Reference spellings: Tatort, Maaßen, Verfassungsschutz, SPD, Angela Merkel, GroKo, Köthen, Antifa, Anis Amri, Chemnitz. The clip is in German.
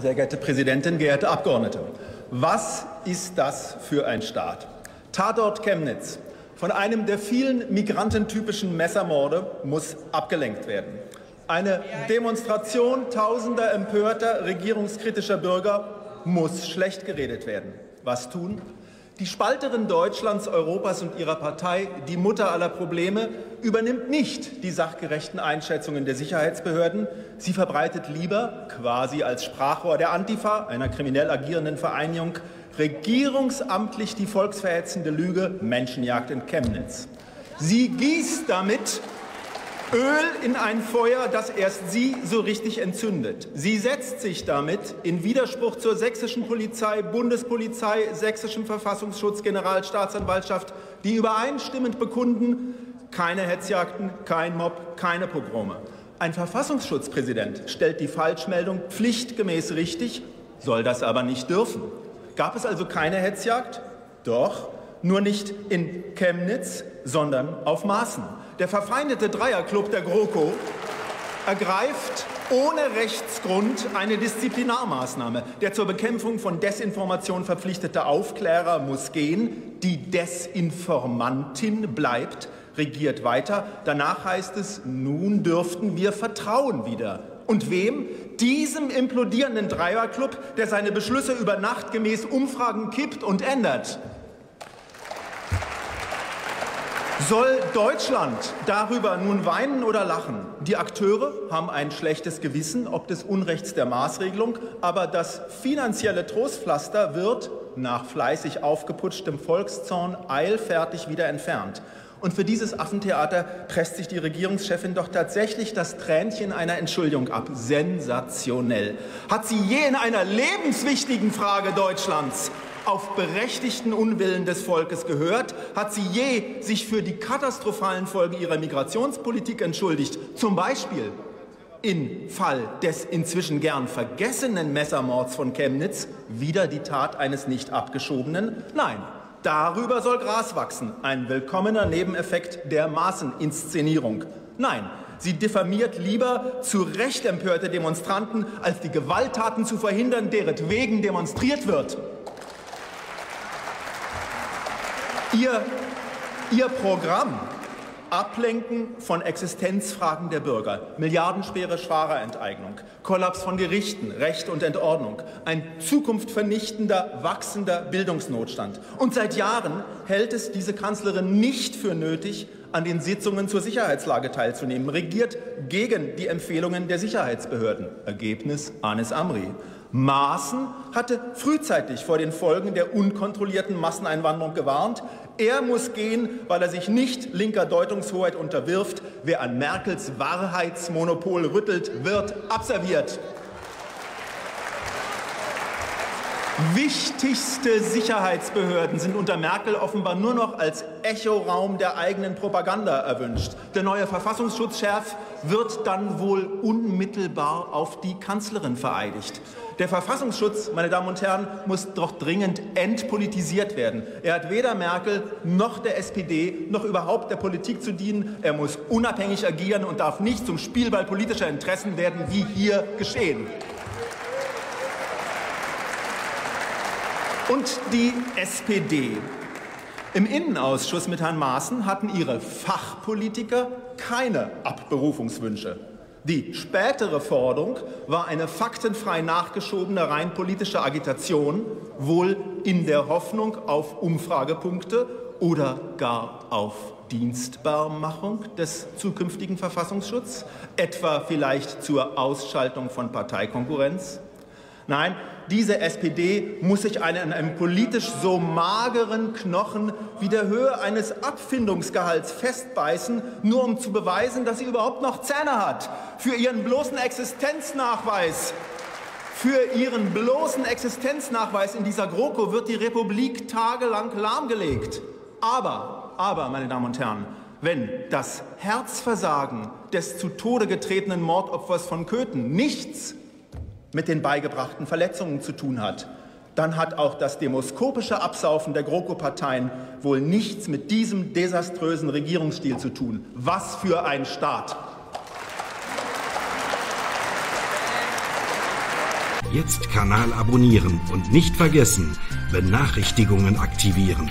Sehr geehrte Präsidentin, geehrte Abgeordnete! Was ist das für ein Staat? Tatort Chemnitz. Von einem der vielen migrantentypischen Messermorde muss abgelenkt werden. Eine Demonstration tausender empörter, regierungskritischer Bürger muss schlecht geredet werden. Was tun? Die Spalterin Deutschlands, Europas und ihrer Partei, die Mutter aller Probleme, übernimmt nicht die sachgerechten Einschätzungen der Sicherheitsbehörden. Sie verbreitet lieber, quasi als Sprachrohr der Antifa, einer kriminell agierenden Vereinigung, regierungsamtlich die volksverhetzende Lüge Menschenjagd in Chemnitz. Sie gießt damit Öl in ein Feuer, das erst sie so richtig entzündet. Sie setzt sich damit in Widerspruch zur sächsischen Polizei, Bundespolizei, sächsischem Verfassungsschutz, Generalstaatsanwaltschaft, die übereinstimmend bekunden, keine Hetzjagden, kein Mob, keine Pogrome. Ein Verfassungsschutzpräsident stellt die Falschmeldung pflichtgemäß richtig, soll das aber nicht dürfen. Gab es also keine Hetzjagd? Doch, nur nicht in Chemnitz, sondern auf Maaßen. Der verfeindete Dreierclub der GroKo ergreift ohne Rechtsgrund eine Disziplinarmaßnahme. Der zur Bekämpfung von Desinformation verpflichtete Aufklärer muss gehen. Die Desinformantin bleibt, regiert weiter. Danach heißt es, nun dürften wir vertrauen wieder. Und wem? Diesem implodierenden Dreierclub, der seine Beschlüsse über Nacht gemäß Umfragen kippt und ändert. Soll Deutschland darüber nun weinen oder lachen? Die Akteure haben ein schlechtes Gewissen ob des Unrechts der Maßregelung, aber das finanzielle Trostpflaster wird nach fleißig aufgeputschtem Volkszorn eilfertig wieder entfernt. Und für dieses Affentheater presst sich die Regierungschefin doch tatsächlich das Tränchen einer Entschuldigung ab. Sensationell. Hat sie je in einer lebenswichtigen Frage Deutschlands auf berechtigten Unwillen des Volkes gehört? Hat sie je sich für die katastrophalen Folgen ihrer Migrationspolitik entschuldigt? Zum Beispiel im Fall des inzwischen gern vergessenen Messermords von Chemnitz, wieder die Tat eines nicht abgeschobenen? Nein, darüber soll Gras wachsen, ein willkommener Nebeneffekt der Maaßen-Inszenierung. Nein, sie diffamiert lieber zu Recht empörte Demonstranten, als die Gewalttaten zu verhindern, deretwegen demonstriert wird. Ihr Programm: Ablenken von Existenzfragen der Bürger, milliardenschwere Schwareenteignung, Kollaps von Gerichten, Recht und Entordnung, ein zukunftvernichtender, wachsender Bildungsnotstand. Und seit Jahren hält es diese Kanzlerin nicht für nötig, an den Sitzungen zur Sicherheitslage teilzunehmen, regiert gegen die Empfehlungen der Sicherheitsbehörden. Ergebnis: Anis Amri. Maaßen hatte frühzeitig vor den Folgen der unkontrollierten Masseneinwanderung gewarnt. Er muss gehen, weil er sich nicht linker Deutungshoheit unterwirft. Wer an Merkels Wahrheitsmonopol rüttelt, wird abserviert. Wichtigste Sicherheitsbehörden sind unter Merkel offenbar nur noch als Echoraum der eigenen Propaganda erwünscht. Der neue Verfassungsschutzchef wird dann wohl unmittelbar auf die Kanzlerin vereidigt. Der Verfassungsschutz, meine Damen und Herren, muss doch dringend entpolitisiert werden. Er hat weder Merkel noch der SPD noch überhaupt der Politik zu dienen. Er muss unabhängig agieren und darf nicht zum Spielball politischer Interessen werden, wie hier geschehen. Und die SPD. Im Innenausschuss mit Herrn Maaßen hatten ihre Fachpolitiker keine Abberufungswünsche. Die spätere Forderung war eine faktenfrei nachgeschobene rein politische Agitation, wohl in der Hoffnung auf Umfragepunkte oder gar auf Dienstbarmachung des zukünftigen Verfassungsschutzes, etwa vielleicht zur Ausschaltung von Parteikonkurrenz. Nein, diese SPD muss sich an einem politisch so mageren Knochen wie der Höhe eines Abfindungsgehalts festbeißen, nur um zu beweisen, dass sie überhaupt noch Zähne hat. Für ihren bloßen Existenznachweis in dieser GroKo wird die Republik tagelang lahmgelegt. Aber, meine Damen und Herren, wenn das Herzversagen des zu Tode getretenen Mordopfers von Köthen nichts mit den beigebrachten Verletzungen zu tun hat, dann hat auch das demoskopische Absaufen der GroKo-Parteien wohl nichts mit diesem desaströsen Regierungsstil zu tun. Was für ein Staat! Jetzt Kanal abonnieren und nicht vergessen, Benachrichtigungen aktivieren.